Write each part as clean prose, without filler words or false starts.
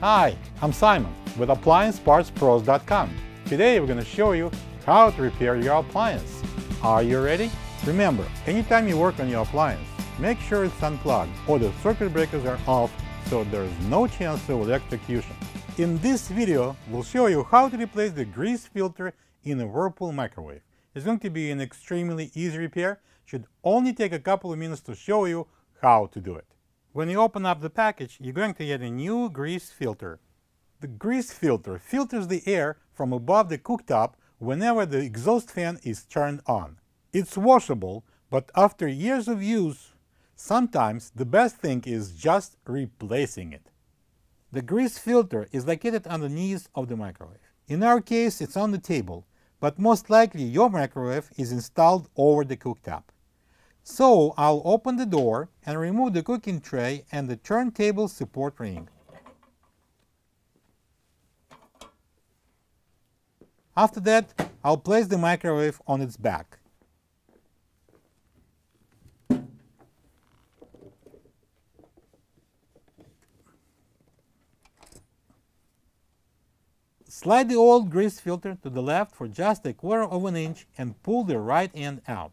Hi, I'm Simon with AppliancePartsPros.com. Today we're going to show you how to repair your appliance. Are you ready? Remember, anytime you work on your appliance, make sure it's unplugged or the circuit breakers are off so there's no chance of electrocution. In this video, we'll show you how to replace the grease filter in a Whirlpool microwave. It's going to be an extremely easy repair. Should only take a couple of minutes to show you how to do it. When you open up the package, you're going to get a new grease filter. The grease filter filters the air from above the cooktop whenever the exhaust fan is turned on. It's washable, but after years of use, sometimes the best thing is just replacing it. The grease filter is located underneath of the microwave. In our case, it's on the table, but most likely your microwave is installed over the cooktop. So I'll open the door and remove the cooking tray and the turntable support ring. After that, I'll place the microwave on its back. Slide the old grease filter to the left for just a 1/4 inch and pull the right end out.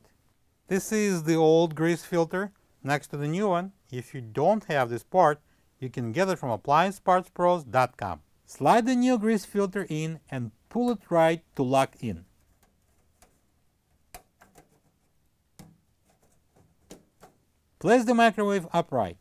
This is the old grease filter next to the new one. If you don't have this part, you can get it from AppliancePartsPros.com. Slide the new grease filter in and pull it right to lock in. Place the microwave upright.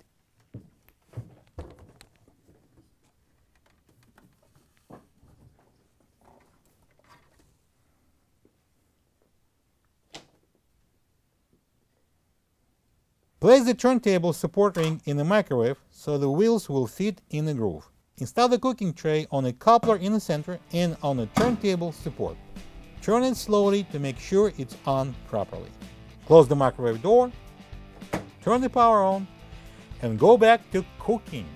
Place the turntable support ring in the microwave so the wheels will fit in the groove. Install the cooking tray on a coupler in the center and on a turntable support. Turn it slowly to make sure it's on properly. Close the microwave door, turn the power on, and go back to cooking.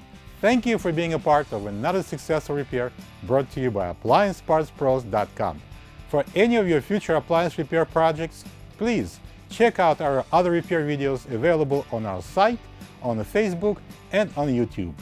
Thank you for being a part of another successful repair brought to you by AppliancePartsPros.com. For any of your future appliance repair projects, please check out our other repair videos available on our site, on Facebook, and on YouTube.